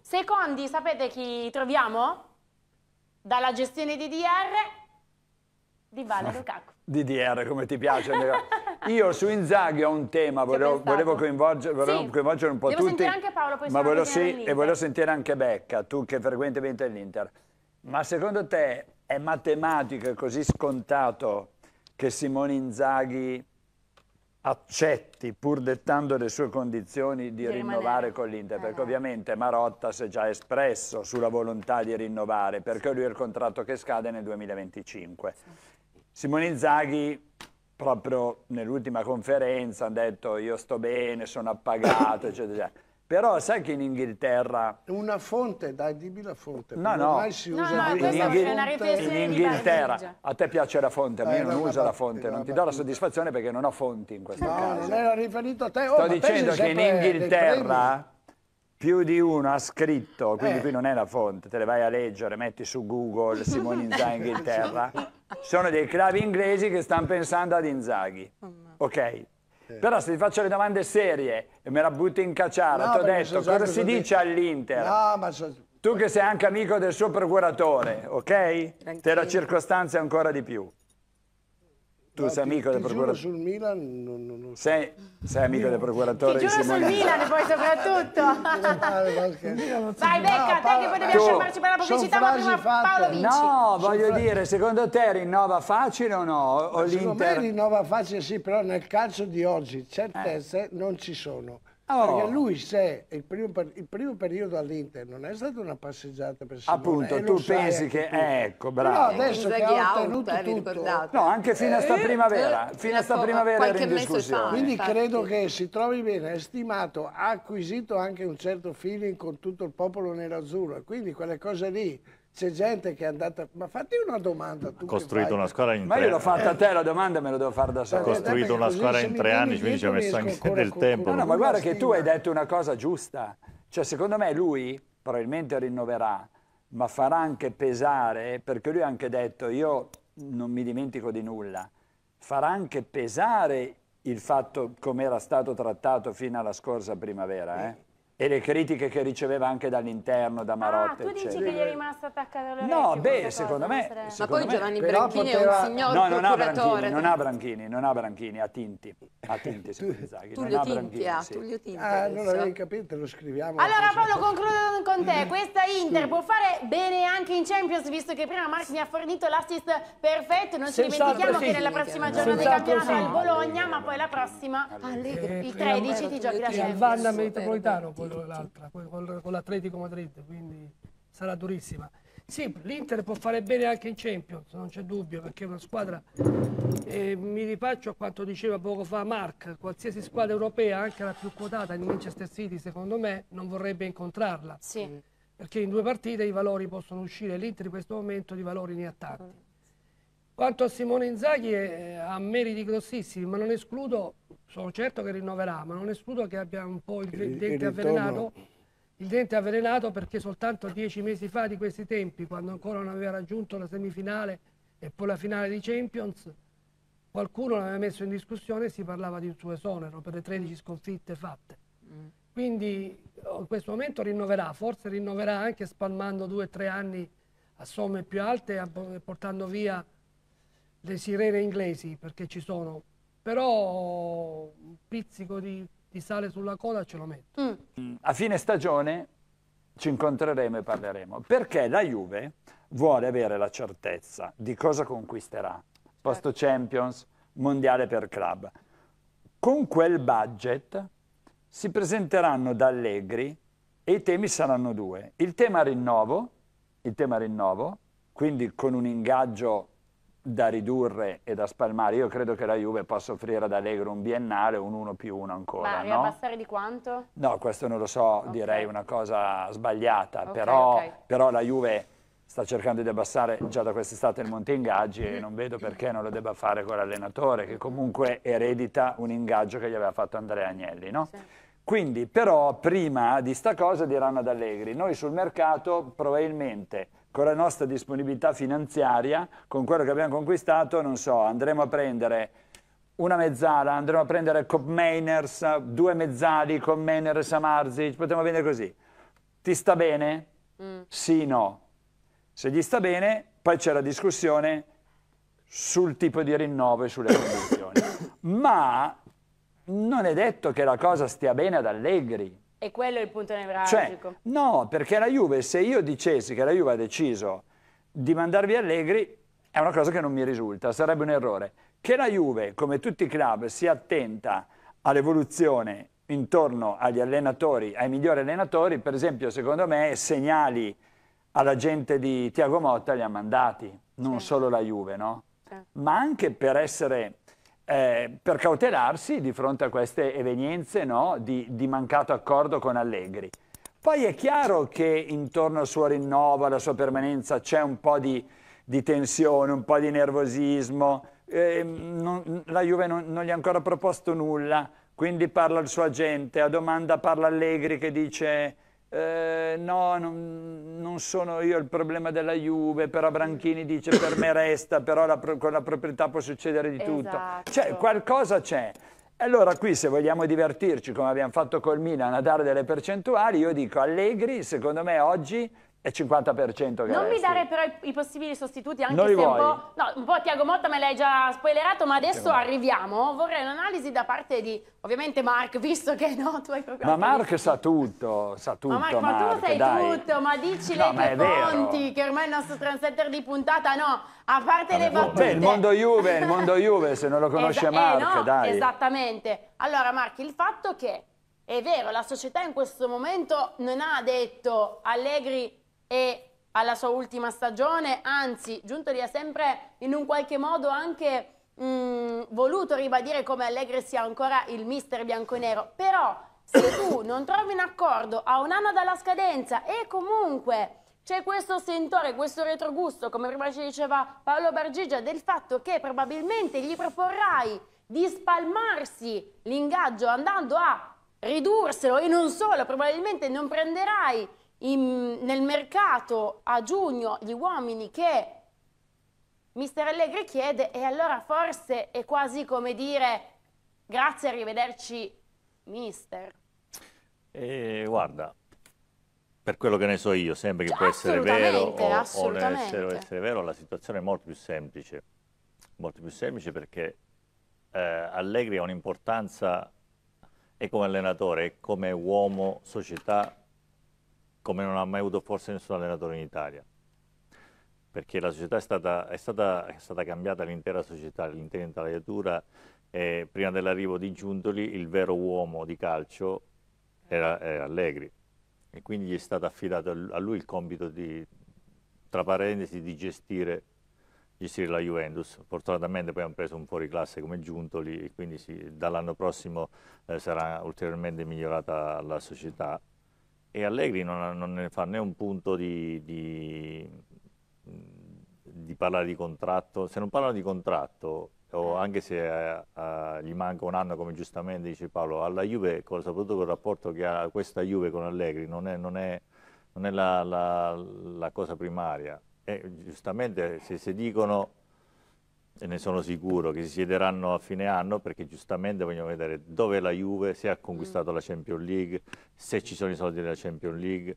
Secondi, sapete chi troviamo? Dalla gestione di DR, di Lukaku. DDR, come ti piace. Io su Inzaghi ho un tema, volevo coinvolgere un po' tutti. Anche Paolo, poi volevo sentire anche Becca, tu che frequentemente è l'Inter. Ma secondo te è matematico, è così scontato che Simone Inzaghi accetti, pur dettando le sue condizioni, di rinnovare con l'Inter? Perché ovviamente Marotta si è già espresso sulla volontà di rinnovare, perché lui ha il contratto che scade nel 2025. Simone Inzaghi, proprio nell'ultima conferenza, ha detto io sto bene, sono appagato, eccetera. Però sai che in Inghilterra... Una fonte, dai, dimmi la fonte. No, no, in Inghilterra. A te piace la fonte, a me non uso la fonte. Non ti do la soddisfazione perché non ho fonti in questo caso. No, non era riferito a te. Sto dicendo che in Inghilterra più di uno ha scritto, quindi qui non è la fonte, te le vai a leggere, metti su Google Simone Inzaghi Inghilterra. Sono dei club inglesi che stanno pensando ad Inzaghi. Ok. Però se ti faccio le domande serie e me la butti in cacciara, ti ho detto cosa si dice all'Inter. Tu che sei anche amico del suo procuratore, ok? Te la circostanza ancora di più. Tu sei amico del procuratore. Sul Milan non so. Sei amico del procuratore di Simone. Ti giuro sul Milan, poi soprattutto. Vai Becca, te che poi devi lasciarci per la pubblicità, ma prima Paolo Vinci. No, voglio dire, secondo te rinnova facile o no? Secondo me rinnova facile, sì, però nel calcio di oggi certezze non ci sono. Perché lui, se il primo periodo all'Inter non è stata una passeggiata per Simone. Appunto, tu pensi che... Ecco, bravo. Però adesso che ha ottenuto tutto... No, anche fino a sta primavera. Fino a sta primavera era in discussione. Quindi credo che si trovi bene, è stimato, ha acquisito anche un certo feeling con tutto il popolo nerazzurro. E quindi quelle cose lì... C'è gente che è andata... Ma fatti una domanda. Ha costruito una squadra in 3 anni. Ma io l'ho fatta a te la domanda, me la devo fare da solo. Ha costruito una squadra in 3 anni, quindi ci ha messo anche del tempo. No, ma guarda che tu hai detto una cosa giusta. Cioè, secondo me lui probabilmente rinnoverà, ma farà anche pesare, perché lui ha anche detto, io non mi dimentico di nulla. farà anche pesare il fatto come era stato trattato fino alla scorsa primavera, eh? E le critiche che riceveva anche dall'interno, da Marotta. Ah, tu dici che gli è rimasta attaccata alle orecchie? No, beh, secondo me... Ma poi Giovanni Branchini poteva... è un signor procuratore. No, non ha Branchini, non ha Branchini, ha Tinti. Ha Tinti, Simone Inzaghi. Tullio Tinti, ha Tullio Tinti. Ah, non l'avevi capito, lo scriviamo. Allora, Paolo, concludo con te. Questa Inter può fare bene anche in Champions, visto che prima Mark mi ha fornito l'assist perfetto. Non ci dimentichiamo che nella prossima giornata del campionato è il Bologna, ma poi la prossima, il 13, ti giochi la Champions. Il Vanda Metropolitano con l'Atletico Madrid, quindi sarà durissima. Sì, l'Inter può fare bene anche in Champions, non c'è dubbio, perché è una squadra, mi rifaccio a quanto diceva poco fa Mark, qualsiasi squadra europea, anche la più quotata, in Manchester City, secondo me, non vorrebbe incontrarla, sì, perché in due partite i valori possono uscire, l'Inter in questo momento di valori ne ha tanti. Quanto a Simone Inzaghi, ha meriti grossissimi, ma non escludo, sono certo che rinnoverà, ma non escludo che abbia un po' il dente avvelenato, perché soltanto 10 mesi fa di questi tempi, quando ancora non aveva raggiunto la semifinale e poi la finale di Champions, qualcuno l'aveva messo in discussione e si parlava di un suo esonero per le 13 sconfitte fatte. Quindi in questo momento rinnoverà, forse rinnoverà anche spalmando 2 o 3 anni a somme più alte e portando via le sirene inglesi, perché ci sono, però un pizzico di sale sulla coda ce lo metto. A fine stagione ci incontreremo e parleremo, perché la Juve vuole avere la certezza di cosa conquisterà, posto Champions, mondiale per club. Con quel budget si presenteranno da Allegri e i temi saranno 2, il tema rinnovo, quindi con un ingaggio da ridurre e da spalmare. Io credo che la Juve possa offrire ad Allegri un biennale, un 1+1 ancora. Ma riabbassare di quanto? No, questo non lo so, direi una cosa sbagliata, però la Juve sta cercando di abbassare già da quest'estate il monte ingaggi e non vedo perché non lo debba fare con l'allenatore, che comunque eredita un ingaggio che gli aveva fatto Andrea Agnelli, no? Sì. Quindi però prima di sta cosa diranno ad Allegri: noi sul mercato probabilmente con la nostra disponibilità finanziaria, con quello che abbiamo conquistato, non so, andremo a prendere una mezzala, andremo a prendere Koopmeiners, 2 mezzali, Koopmeiners e Samarzic, potremmo vendere così. Ti sta bene? Sì, no. Se gli sta bene, poi c'è la discussione sul tipo di rinnovo e sulle condizioni. Ma non è detto che la cosa stia bene ad Allegri. E quello è il punto nevralgico. Cioè, no, perché la Juve, se io dicessi che la Juve ha deciso di mandar via Allegri, è una cosa che non mi risulta, sarebbe un errore. Che la Juve, come tutti i club, sia attenta all'evoluzione intorno agli allenatori, ai migliori allenatori, per esempio, secondo me, segnali alla gente di Thiago Motta li ha mandati, non solo la Juve, no? Ma anche per essere... per cautelarsi di fronte a queste evenienze, no, di mancato accordo con Allegri. Poi è chiaro che intorno al suo rinnovo, alla sua permanenza, c'è un po' di tensione, un po' di nervosismo, la Juve non gli ha ancora proposto nulla, quindi parla il suo agente, a domanda parla Allegri che dice no, non sono io il problema della Juve, però Branchini dice per me resta, però con la proprietà può succedere di tutto. Esatto. Cioè, qualcosa c'è. Allora qui, se vogliamo divertirci, come abbiamo fatto col Milan, a dare delle percentuali, io dico Allegri, secondo me oggi è 50% che non resti. Mi dare però i possibili sostituti, anche non se un po' Thiago Motta me l'hai già spoilerato, ma adesso arriviamo. Vorrei un'analisi da parte di, ovviamente, Mark, visto che tu hai proprio... Ma Mark sa tutto. Ma Mark, tu sai tutto, ma dici le fonti, che ormai è il nostro transetter di puntata, no, a parte le battute. Beh, il mondo Juve, se non lo conosce Mark, esattamente. Allora, Mark, il fatto che, è vero, la società in questo momento non ha detto Allegri e alla sua ultima stagione, anzi Giuntoli ha sempre in un qualche modo anche voluto ribadire come Allegri sia ancora il mister bianconero, però se tu non trovi un accordo a 1 anno dalla scadenza e comunque c'è questo sentore, questo retrogusto, come prima ci diceva Paolo Bargiggia, del fatto che probabilmente gli proporrai di spalmarsi l'ingaggio andando a ridurselo, e non solo, probabilmente non prenderai nel mercato a giugno gli uomini che Mister Allegri chiede, e allora forse è quasi come dire grazie, arrivederci mister. Guarda, per quello che ne so io, sembra che può essere vero o non essere vero, la situazione è molto più semplice perché Allegri ha un'importanza e come allenatore, e come uomo, società, come non ha mai avuto forse nessun allenatore in Italia. Perché la società è stata cambiata, l'intera società, l'intera intelaiatura. Prima dell'arrivo di Giuntoli il vero uomo di calcio era Allegri e quindi gli è stato affidato a lui il compito di, tra parentesi, di gestire la Juventus. Fortunatamente poi hanno preso un fuoriclasse come Giuntoli e quindi dall'anno prossimo sarà ulteriormente migliorata la società e Allegri non ne fa né un punto di parlare di contratto. Se non parlano di contratto, o anche se gli manca un anno, come giustamente dice Paolo, alla Juve, soprattutto con il rapporto che ha questa Juve con Allegri, non è la cosa primaria. E giustamente se dicono, e ne sono sicuro, che si siederanno a fine anno, perché giustamente vogliono vedere dove è la Juve, se ha conquistato la Champions League, se ci sono i soldi della Champions League.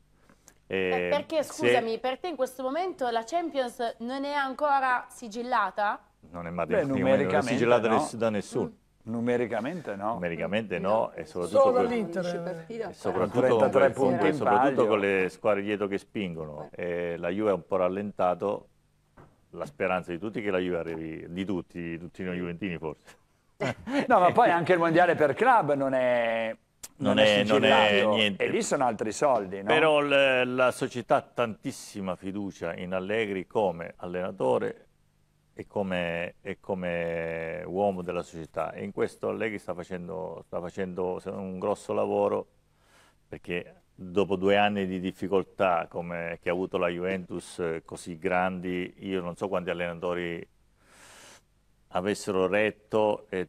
Perché, scusami, per te in questo momento la Champions non è ancora sigillata? Non è matematicamente sigillata da nessuno. Numericamente no. Numericamente no, e soprattutto con le squadre dietro che spingono. La Juve ha un po' rallentato, la speranza di tutti è che la Juve arrivi, di tutti noi juventini forse. No, ma poi anche il mondiale per club non è niente. E lì sono altri soldi, no? Però la società ha tantissima fiducia in Allegri come allenatore e come uomo della società, e in questo Allegri sta facendo un grosso lavoro, perché dopo 2 anni di difficoltà come che ha avuto la Juventus, così grandi, io non so quanti allenatori avessero retto e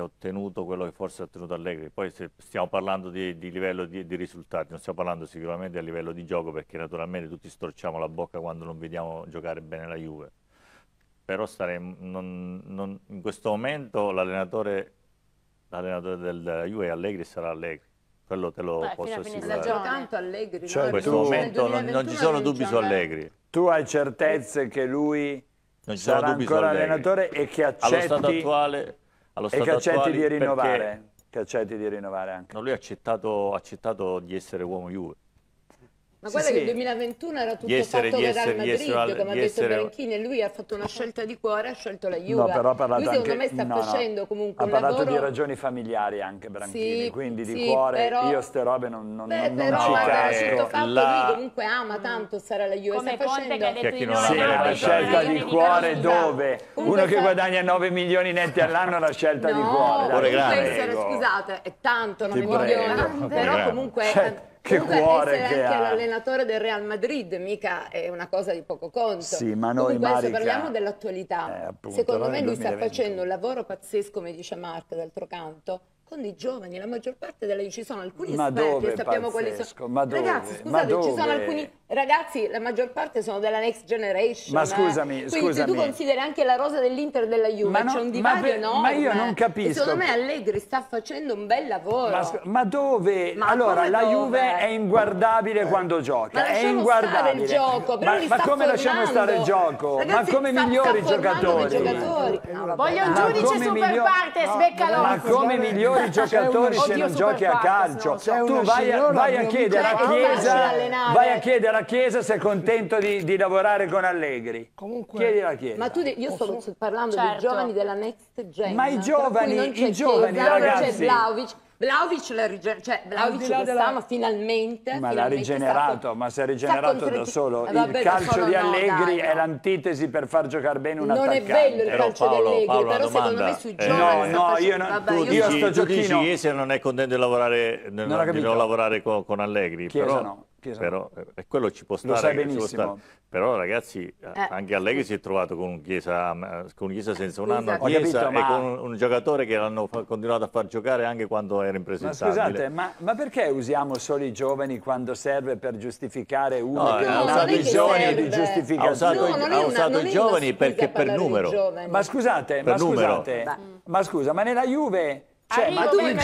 ottenuto quello che forse ha ottenuto Allegri. Poi stiamo parlando di livello di risultati, non stiamo parlando sicuramente a livello di gioco, perché naturalmente tutti storciamo la bocca quando non vediamo giocare bene la Juve. Però in questo momento l'allenatore del Juve Allegri sarà Allegri, quello te lo posso assicurare. Tanto Allegri, cioè, in questo momento non ci sono dubbi su Allegri. Tu hai certezze che lui sarà ancora allenatore e che accetti, allo stato attuale, di rinnovare? Che accetti di rinnovare anche. No, lui ha accettato di essere uomo Juve. Ma guarda che il 2021 era tutto fatto da Real Madrid, come ha detto Branchini, e lui ha fatto una scelta di cuore, ha scelto la Juve. No, però lui secondo me sta facendo comunque un lavoro... Ha parlato di ragioni familiari anche Branchini, sì, quindi di cuore, però... io ste robe non ci casco. Però lui comunque ama tanto stare alla Juve, come sta facendo... una scelta di cuore dove? Uno che guadagna 9 milioni netti all'anno è una scelta di cuore. No, scusate, è tanto 9 milioni, però comunque... Che cuore che ha! Essere anche l'allenatore del Real Madrid mica è una cosa di poco conto. Sì, ma noi Marica, parliamo dell'attualità. Secondo me lui sta facendo un lavoro pazzesco, come dice Marco, d'altro canto, con i giovani. La maggior parte delle ci sono alcuni esperti, sappiamo quali sono. Ma dove? Ragazzi, scusate, ci sono alcuni ragazzi, la maggior parte sono della next generation. Ma scusami, quindi se tu consideri anche la rosa dell'Inter e della Juve, c'è un divario enorme. Ma io non capisco. E secondo me Allegri sta facendo un bel lavoro. Ma dove? Ma allora la Juve è inguardabile quando gioca, ma è inguardabile. Gioco, ma come lasciamo stare il gioco? Ragazzi, ma come migliori i giocatori? Voglio un giudice super partes, Beccalossi. Ma come migliori i giocatori se non giochi a calcio? Tu vai a chiedere a Chiesa se è contento di lavorare con Allegri. Comunque, chiedilo a Chiesa. Ma tu io sto parlando dei giovani della next gen. Ma i giovani ragazzi. Vlahović finalmente l'ha rigenerato da solo. Il calcio di Allegri è l'antitesi per far giocare bene un attaccante. Non è bello il calcio di Allegri, però secondo me sui giovani io sto giochino. Tu dici che non è contento di lavorare con Allegri, però Chiesa. Però e quello ci può stare, lo sai benissimo. Ci può stare. Però ragazzi, anche Allegri si è trovato con un Chiesa senza un anno, esatto. Chiesa, capito, e con un giocatore che l'hanno continuato a far giocare anche quando era impresentabile. Ma scusate, ma perché usiamo solo i giovani quando serve per giustificare uno? No, che ha usato i giovani di giustificazione. Ha usato i giovani perché per numero. Ma scusate, ma nella Juve... Cioè, ma tu voglio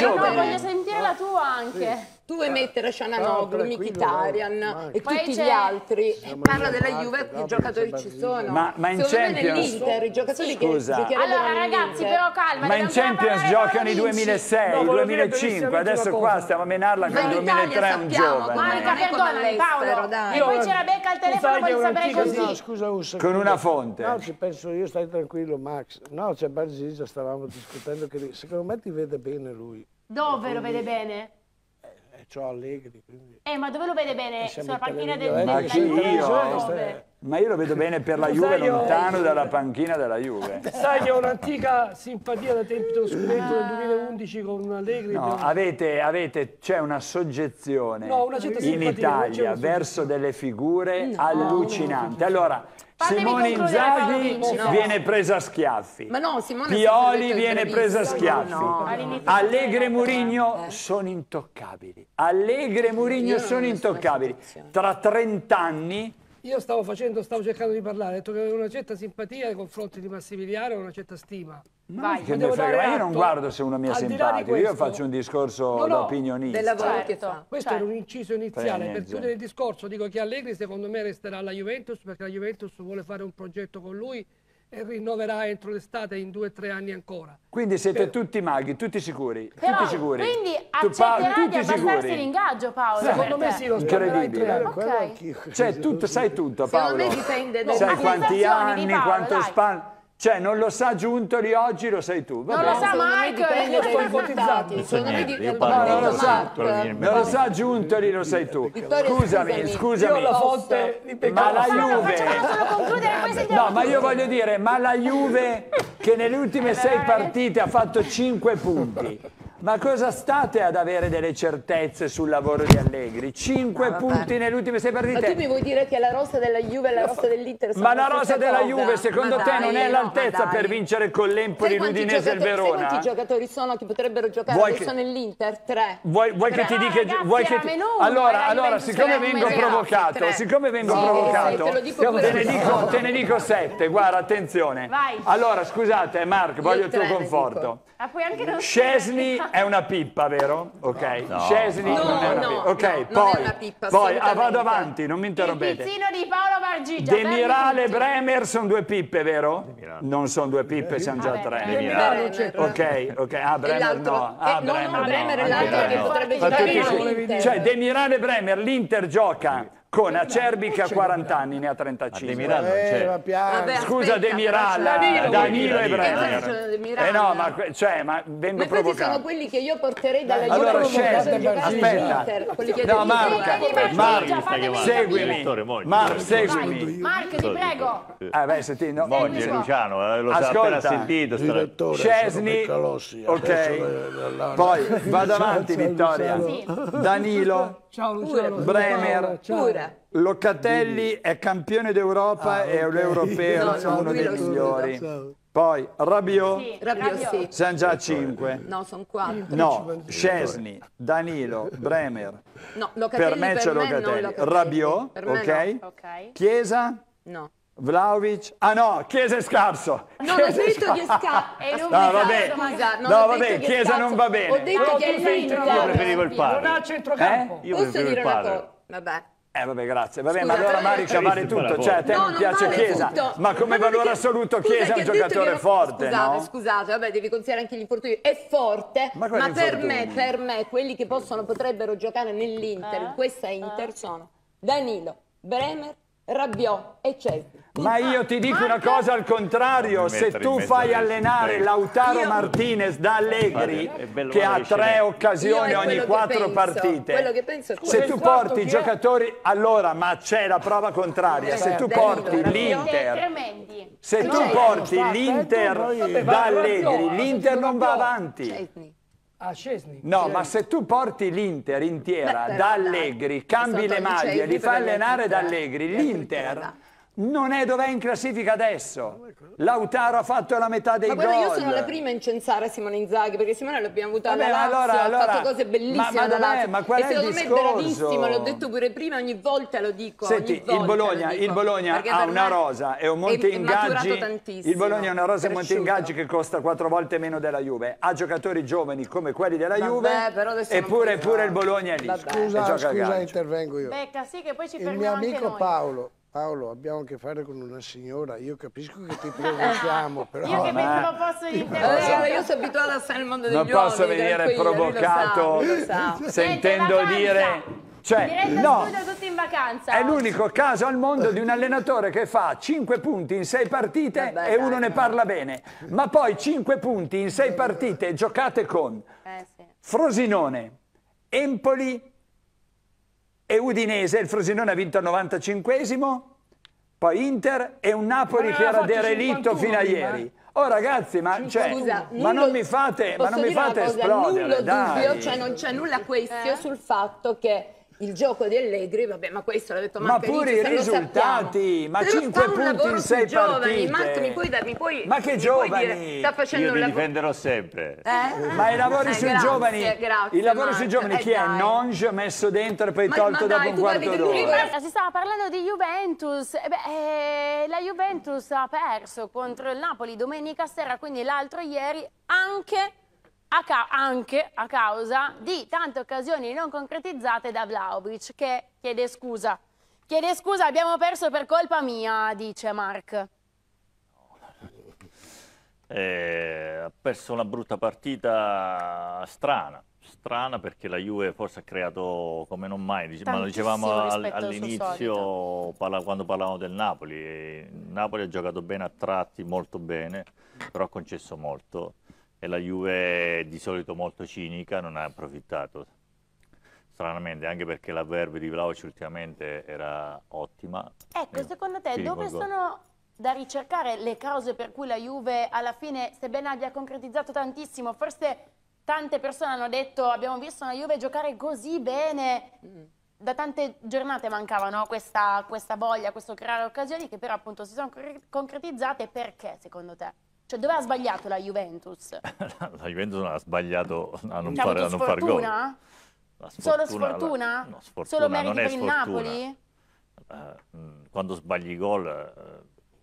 sentire la tua anche. Sì. Tu vuoi mettere Çalhanoğlu, Mkhitaryan e tutti gli altri. Parla della Juve, che giocatori ci sono. Ma in Champions... i giocatori che giocherebbero... Allora ragazzi, però calma. Ma in Champions giocano i 2006, i 2005. Adesso qua stiamo a menarla con il 2003 un giovane. Ma perdonami Paolo. E poi c'era Becca al telefono, voglio sapere così. Scusa un secondo. Con una fonte. No, ci penso io, stai tranquillo Max. No, c'è Bargiggia, stavamo discutendo che secondo me ti vede bene lui. Dove lo vede bene? Ciò Allegri, quindi. Ma dove lo vede bene? Sulla panchina della Juve? Ma io lo vedo bene per la Juve, lontano dalla panchina della Juve. Sai che ho un'antica simpatia da tempi dello scudetto del 2011 con Allegri. No, c'è una soggezione in Italia verso delle figure allucinanti. Allora, Simone Inzaghi viene presa a schiaffi, Pioli viene presa a schiaffi, Allegri e Mourinho sono intoccabili. Allegri e Mourinho sono intoccabili. Tra 30 anni... Io stavo cercando di parlare, ho detto che avevo una certa simpatia nei confronti di Massimiliano e una certa stima. Ma io non guardo se uno mi è simpatico, io faccio un discorso d'opinionista. Questo era un inciso iniziale, per chiudere il discorso dico che Allegri secondo me resterà alla Juventus, perché la Juventus vuole fare un progetto con lui e rinnoverà entro l'estate in 2 o 3 anni ancora. Quindi siete tutti maghi, tutti sicuri. Però, tutti sicuri. Quindi accetterà di abbassarsi l'ingaggio, Paolo. Secondo me sì, lo incredibile. Cioè, sai tutto, Paolo. Secondo me dipende da sai quanti anni, Paolo, quanto span... Cioè, non lo sa Giuntoli oggi, lo sai tu. Vabbè. Non lo sa Mike, io sto ipotizzando. Non lo sa Giuntoli, lo sai tu. Scusami. Io la fonte di peccato. Ma la Juve... No, ma io voglio dire, ma la Juve che nelle ultime 6 partite ha fatto 5 punti. Ma cosa state ad avere delle certezze sul lavoro di Allegri? 5 punti nelle ultime 6 partite. Ma tu mi vuoi dire che la rosa della Juve e la rosa dell'Inter sono... Ma la rosa della Juve secondo te non è all'altezza per vincere con l'Empoli, l'Udinese e il Verona? Sai quanti giocatori sono che potrebbero giocare adesso nell'Inter? 3. Vuoi che ti dica... Allora, siccome vengo provocato, te ne dico 7. Guarda, attenzione. Allora, scusate, Mark, voglio il tuo conforto. Szczęsny è una pippa, vero? Ok. Szczęsny non è una pippa. Ok, poi vado avanti, non mi interrompete. Il pizzino di Paolo Bargiggia. Demirale e Bremer sono 2 pippe, vero? Non sono 2 pippe, siamo già 3. Demirale. Ok. Ah, Bremer no. Bremer è l'altro che potrebbe giocare. Cioè, Demirale e Bremer, l'Inter gioca con Acerbi che ha 40 anni, ne ha 35. Scusa Demiral, Danilo e Bremer. No, ma vengo provocato. Sono quelli che io porterei dalla Juve. Allora aspetta. No, Marco, seguimi. Marco, seguimi. Marco, ti prego. Oggi Luciano, l'ho appena sentito. Szczęsny, ok. Poi vado avanti, Vittoria. Danilo. Ciao Luciano. Bremer. Locatelli è campione d'Europa e l'europeo è uno dei migliori. Poi Rabiot. Sono già 5. No, sono 4. No, Szczęsny, Danilo, Bremer. No, Locatelli per me c'è Locatelli. Rabiot, ok. Chiesa? No. Vlahović? Ah no, Chiesa è scarso. Non ho detto che è scarso. No, vabbè, Chiesa non va bene. Ho detto che è scarso. Io preferivo il palo. Non ha centrocampo. Io preferivo il palo. Vabbè. Vabbè, grazie. Vabbè, ma allora Marica vale tutto, cioè a te non piace Chiesa, ma come valore assoluto Chiesa è un giocatore forte, no? Scusate, vabbè, devi considerare anche gli infortuni, è forte, ma per me quelli che potrebbero giocare nell'Inter, in questa Inter sono Danilo, Bremer, Rabiot e Szczęsny. Ma io ti dico una cosa al contrario, se tu fai allenare Lautaro Martinez da Allegri, che ha 3 occasioni ogni 4 partite, se tu porti i giocatori, allora, ma c'è la prova contraria, se tu porti l'Inter, da Allegri, l'Inter non va avanti. Ah, Szczęsny. No, sì, ma se tu porti l'Inter intera da Allegri, cambi le maglie, li fa allenare da Allegri, l'Inter non è dov'è in classifica adesso. Lautaro ha fatto la metà dei gol. Io sono la prima a incensare Simone Inzaghi, perché Simone l'abbiamo avuto alla Lazio, ha fatto cose bellissime alla Lazio. Ma qual è il discorso? Secondo me è bravissimo, l'ho detto pure prima, ogni volta lo dico. Senti, il Bologna ha una rosa e un Monteingaggi. Il Bologna ha una rosa e un Monteingaggi che costa 4 volte meno della Juve. Ha giocatori giovani come quelli della Juve, eppure il Bologna è lì. Scusa, intervengo io. Becca, sì, che poi ci fermiamo anche noi. Il mio amico Paolo, abbiamo a che fare con una signora, io capisco che ti provochiamo, però... Io che pensavo fosse l'intervento. Io sono abituata a stare nel mondo degli uomini. Non posso venire provocato sentendo dire... Cioè, no, tutti in vacanza, è l'unico caso al mondo di un allenatore che fa 5 punti in 6 partite e uno ne parla bene, ma poi 5 punti in 6 partite giocate con Frosinone, Empoli, e Udinese. Il Frosinone ha vinto al 95esimo, poi Inter e un Napoli che era derelitto fino a ieri. Oh ragazzi, ma non mi fate esplodere, nullo dubbio, cioè non c'è nulla sul fatto che il gioco di Allegri, vabbè, ma questo l'ha detto Marco. Ma pure i risultati, ma 5 punti in 6 partite. Marco, ma che giovani? Sta facendo un lavoro. Io li difenderò sempre. Ma i lavori sui giovani, il lavoro sui giovani chi è? Nonge messo dentro e poi tolto dopo un quarto d'ora. Si stava parlando di Juventus, la Juventus ha perso contro il Napoli domenica sera, quindi l'altro ieri anche a causa di tante occasioni non concretizzate da Vlahović, che chiede scusa. Chiede scusa, abbiamo perso per colpa mia, dice Mark. Ha perso una brutta partita strana, perché la Juve forse ha creato come non mai. Ma lo dicevamo all'inizio quando parlavamo del Napoli. Il Napoli ha giocato bene a tratti, molto bene, però ha concesso molto. E la Juve di solito molto cinica non ha approfittato, stranamente, anche perché la verve di Vlahović ultimamente era ottima. Ecco, secondo te dove sono da ricercare le cause per cui la Juve alla fine, sebbene abbia concretizzato tantissimo, forse tante persone hanno detto abbiamo visto una Juve giocare così bene, da tante giornate mancava, no? questa voglia, questo creare occasioni che però appunto si sono concretizzate, perché secondo te? Cioè, dove ha sbagliato la Juventus? La Juventus non ha sbagliato a non far gol. Solo sfortuna? No, sfortuna? Solo meriti per il Napoli? Quando sbagli gol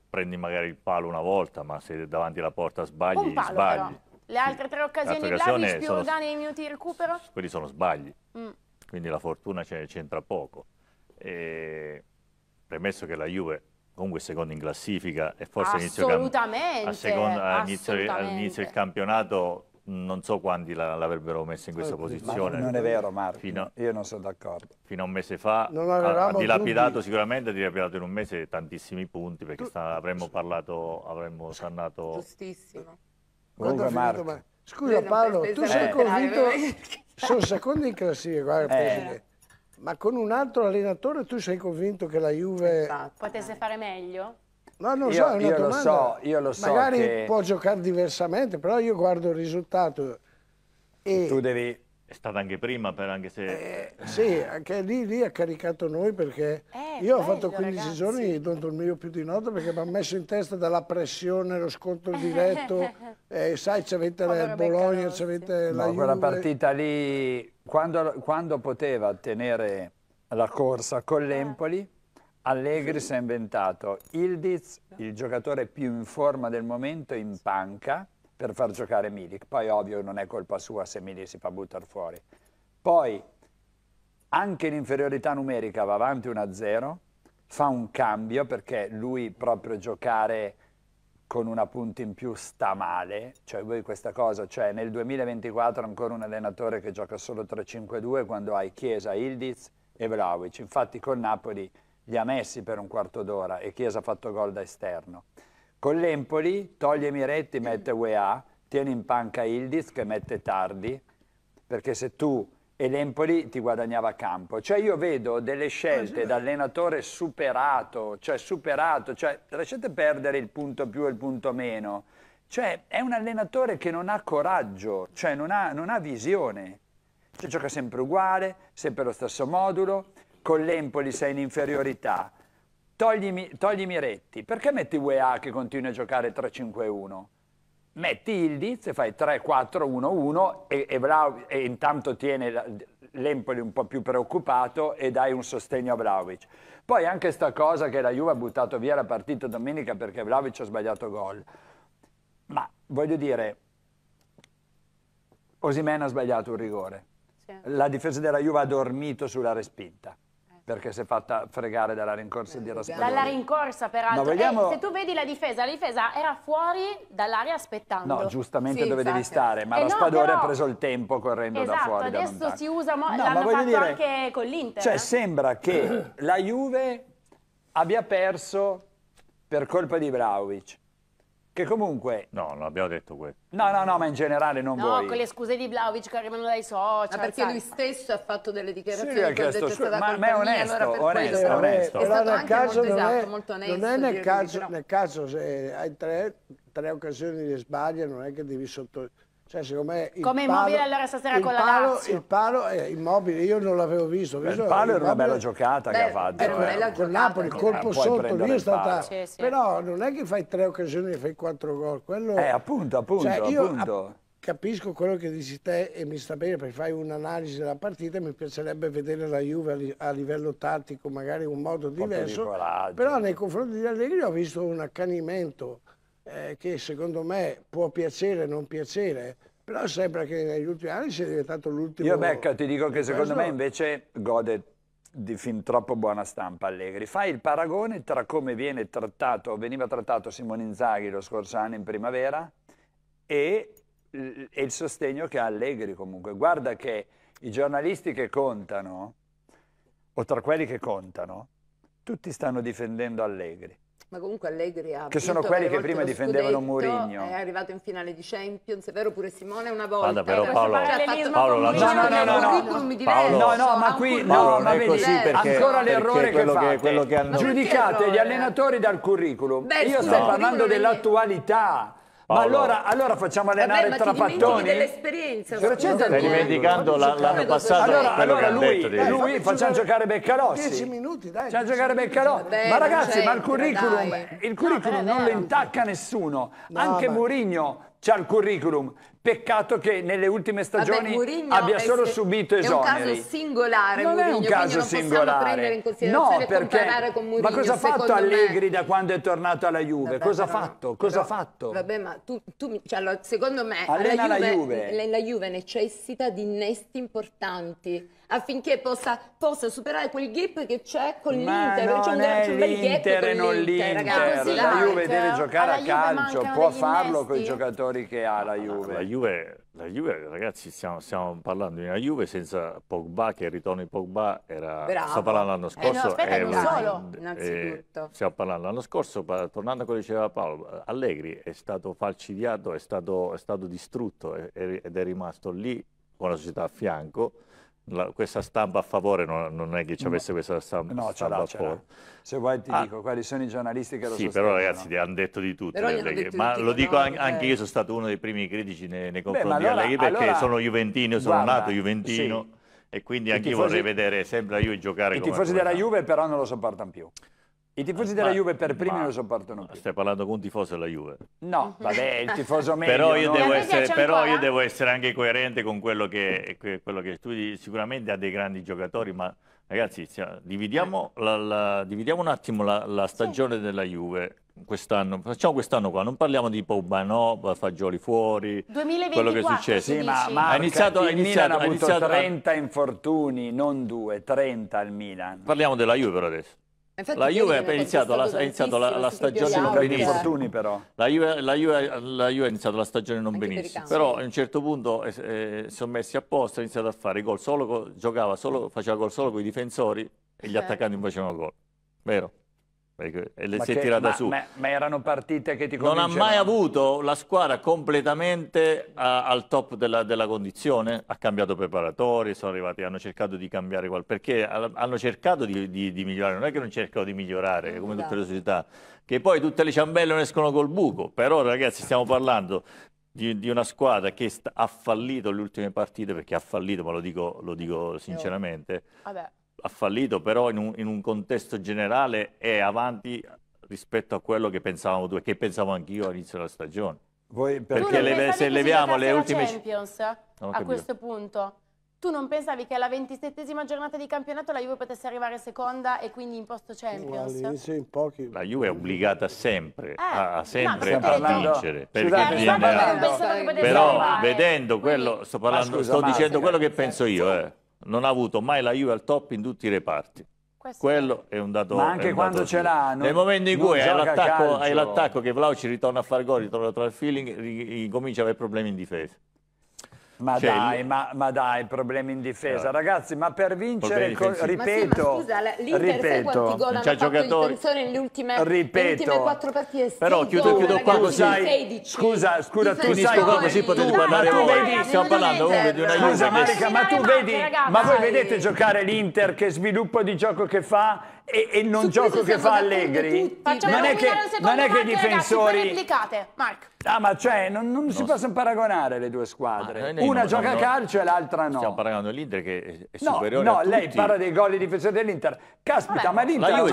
prendi magari il palo una volta, ma se davanti alla porta sbagli, sbagli. Le altre 3 occasioni, Vlahović più Dani nei minuti di recupero? Quelli sono sbagli, quindi la fortuna c'entra poco. E... premesso che la Juve... comunque secondo in classifica e forse all'inizio del campionato non so quanti l'avrebbero messa in questa posizione. Non è vero Marco, io non sono d'accordo. Fino a un mese fa ha dilapidato in un mese tantissimi punti, perché avremmo parlato, avremmo sannato. Giustissimo. Comunque Marco. Scusa Paolo, tu sei convinto, sono secondo in classifica, guarda ma con un altro allenatore tu sei convinto che la Juve potesse fare meglio? No, non so, è una domanda. Io lo so magari che... può giocare diversamente, però io guardo il risultato e... Tu devi... È stata anche prima, anche se... sì, anche lì ha caricato noi, perché io ho fatto 15 giorni, non dormivo più di notte, perché mi ha messo in testa dalla pressione, lo scontro diretto, sai, c'avete il Bologna, c'avete la Juve. Quella partita lì, quando poteva tenere la corsa con l'Empoli, Allegri si è inventato Yıldız, il giocatore più in forma del momento, in panca, per far giocare Milik. Poi ovvio non è colpa sua se Milik si fa buttare fuori. Poi anche in inferiorità numerica va avanti 1-0, fa un cambio perché lui proprio giocare con una punta in più sta male. Cioè voi questa cosa, cioè nel 2024 ancora un allenatore che gioca solo 3-5-2 quando hai Chiesa, Yıldız e Vlahović. Infatti con Napoli li ha messi per un quarto d'ora e Chiesa ha fatto gol da esterno. Con l'Empoli toglie Miretti, mette UEA, tiene in panca Yıldız che mette tardi, perché se tu e l'Empoli ti guadagnava campo. Cioè io vedo delle scelte da allenatore superato, cioè lasciate perdere il punto più e il punto meno. Cioè è un allenatore che non ha coraggio, cioè non ha visione. Cioè, gioca sempre uguale, sempre lo stesso modulo, con l'Empoli sei in inferiorità. Toglimi Retti, perché metti UEA che continua a giocare 3-5-1? Metti Yıldız e fai 3-4-1-1 e intanto tiene l'Empoli un po' più preoccupato e dai un sostegno a Vlahović. Poi anche sta cosa che la Juve ha buttato via la partita domenica perché Vlahović ha sbagliato gol. Ma voglio dire, Osimhen ha sbagliato un rigore. Sì. La difesa della Juve ha dormito sulla respinta, perché si è fatta fregare dalla rincorsa di Raspadori. Dalla rincorsa, peraltro. No, vediamo... se tu vedi la difesa era fuori dall'area aspettando. No, giustamente sì, dove esatto. Devi stare, ma Raspadori però... ha preso il tempo correndo esatto, da fuori. Esatto, adesso da si usa, no, l'hanno fatto anche con l'Inter. Cioè, sembra che la Juve abbia perso per colpa di Vlahović. Che comunque... No, non abbiamo detto questo. No, ma in generale non voi. No, con le scuse di Vlahović che arrivano dai social. Ma perché lui stesso ha fatto delle dichiarazioni. Sì, ha chiesto scusa, ma è onesto. È stato anche molto esatto, molto onesto. Non è nel caso, se hai tre occasioni di sbaglio, non è che devi sotto... Cioè, secondo me come Immobile allora stasera con la Lazio. Il palo è Immobile, io non l'avevo visto. Il palo era una bella giocata che ha fatto. Con Napoli, colpo sotto, lì è stata... Sì. Però non è che fai tre occasioni e fai 4 gol. Quello... appunto. Cioè, io capisco quello che dici te e mi sta bene perché fai un'analisi della partita e mi piacerebbe vedere la Juve a livello tattico, magari un modo diverso. Però nei confronti di Allegri ho visto un accanimento. Che secondo me può piacere o non piacere, però sembra che negli ultimi anni sia diventato l'ultimo. Io Becca ti dico che secondo me invece gode di fin troppo buona stampa Allegri. Fai il paragone tra come veniva trattato Simone Inzaghi lo scorso anno in primavera e il sostegno che ha Allegri comunque. Guarda che i giornalisti che contano, o tra quelli che contano, tutti stanno difendendo Allegri. Ma comunque Allegri ha che sono quelli che prima difendevano Mourinho. È arrivato in finale di Champions, è vero pure Simone una volta. Guarda però Paolo, no, ma qui no, ma vedi ancora l'errore che fate. Giudicate gli allenatori dal curriculum. Io sto parlando dell'attualità. Ma allora facciamo allenare Trapattoni? Dell'esperienza. Stai dimenticando l'anno passato. Allora lui facciamo giocare Beccalossi. 10 minuti, dai. Facciamo giocare Beccalossi. Ma ragazzi, ma il curriculum non lo intacca nessuno. Anche Mourinho c'ha il curriculum. Peccato che nelle ultime stagioni abbia solo subito esoneri. È un caso singolare, non Mourinho, è un caso singolare. No, perché con Mourinho, ma cosa ha fatto Allegri da quando è tornato alla Juve? Cosa ha fatto? Vabbè, ma tu cioè, secondo me la Juve necessita di innesti importanti affinché possa superare quel gap che c'è con l'Inter. C'è un bel gap con l'Inter, ragazzi. La Juve deve giocare a calcio, può farlo con i giocatori che ha la Juve. La Juve, ragazzi, stiamo parlando di una Juve senza Pogba, che il ritorno di Pogba era... Sto parlando l'anno scorso. Stiamo parlando l'anno scorso, tornando a quello che diceva Paolo, Allegri è stato falcidiato, è stato distrutto ed è rimasto lì con la società a fianco. Questa stampa a favore non è che ci avesse questa stampa a favore. Se vuoi ti dico quali sono i giornalisti che lo sostengono. Sì, però ragazzi ti hanno detto di tutto. Ma lo dico anche io, sono stato uno dei primi critici nei confronti di Allegri perché sono juventino, sono nato juventino e quindi anche io vorrei vedere sempre la Juve giocare. I tifosi della Juve però non lo sopportano più. I tifosi della Juve per primi non lo sopportano più. Stai parlando con un tifoso della Juve? No, vabbè, il tifoso medio. Però io devo essere anche coerente con quello che tu sicuramente ha dei grandi giocatori, ma ragazzi, dividiamo un attimo la stagione della Juve. Quest'anno, facciamo quest'anno qua, non parliamo di Pogba, Fagioli fuori, 2024, quello che è successo. Sì, ma Marca, ha iniziato 30 infortuni, non 2, 30 al Milan. Parliamo della Juve per adesso. Infatti la Juve ha iniziato la stagione non benissimo, però. La Juve ha iniziato la stagione non anche benissimo, però a un certo punto sono messi apposta, ha iniziato a fare gol, faceva gol solo con i difensori e gli attaccanti non facevano gol, vero? E le si è tirata su. Ma erano partite che ti convincevano? Non ha mai avuto la squadra completamente al top della condizione. Ha cambiato preparatori, sono arrivati, hanno cercato di cambiare perché hanno cercato di migliorare. Non è che non cercano di migliorare, come tutte le società, che poi tutte le ciambelle non escono col buco. Però ragazzi, stiamo parlando di una squadra che ha fallito le ultime partite, perché ha fallito, ma lo dico sinceramente. Vabbè. Ha fallito, però in un contesto generale è avanti rispetto a quello che pensavamo tu e che pensavo anch'io all'inizio della stagione. Voi, perché se leviamo le ultime Champions a questo punto, tu non pensavi che alla 27ª giornata di campionato la Juve potesse arrivare seconda e quindi in posto Champions? La Juve è obbligata sempre a vincere. Però vedendo quello, sto dicendo quello che penso io, non ha avuto mai la Juve al top in tutti i reparti. Quello è un dato. Ma anche quando ce l'ha, nel momento in cui hai l'attacco che Vlahović ritorna a far gol, ritorna tra il feeling, comincia a avere problemi in difesa. Ma dai, problemi in difesa, ragazzi, ma per vincere, ripeto, non c'è giocatori nelle ultime 4 partite. Però chiudo qua così. Scusa, tu sai così potete guardare voi. Stiamo parlando comunque di una Juve. Scusa Marica, ma tu vedi, ma voi vedete giocare l'Inter, che sviluppo di gioco che fa e non gioco che fa Allegri? Non è che i difensori. Ah, ma cioè, non si possono paragonare le due squadre. Una gioca a calcio e l'altra no. Stiamo parlando dell'Inter che è superiore a tutti. No, lei parla dei gol di difensori dell'Inter. Caspita, ma l'Inter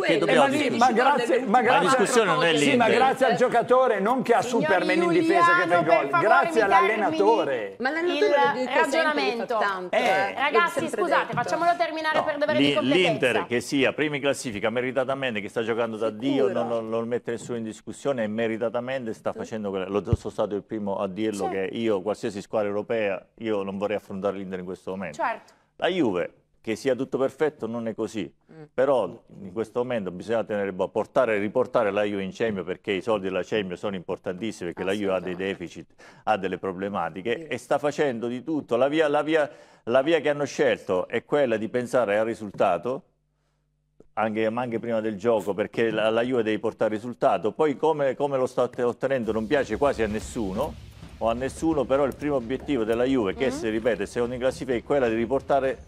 che dobbiamo dire? La discussione non è l'Inter. Sì, ma grazie al giocatore, non che a Superman in difesa che fa i gol. Grazie all'allenatore. Ma l'allenatore è ragionamento. Ragazzi, scusate, facciamolo terminare per dovere di competenza. L'Inter che sia prima in classifica, meritatamente, che sta giocando da Dio, non lo mette nessuno in discussione. E meritatamente sta facendo quello. Sono stato il primo a dirlo, certo, che io, qualsiasi squadra europea, io non vorrei affrontare l'Inter in questo momento. Certo. La Juve, che sia tutto perfetto, non è così. Però in questo momento bisogna tenere, riportare la Juve in Champions, perché i soldi della Champions sono importantissimi, perché la Juve ha dei deficit, ha delle problematiche, e sta facendo di tutto. La via che hanno scelto è quella di pensare al risultato. Ma anche prima del gioco, perché la Juve deve portare risultato. Poi come lo sta ottenendo non piace quasi a nessuno però il primo obiettivo della Juve, che si ripete secondo in classifica, è quella di riportare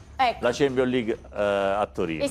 la Champions League a Torino.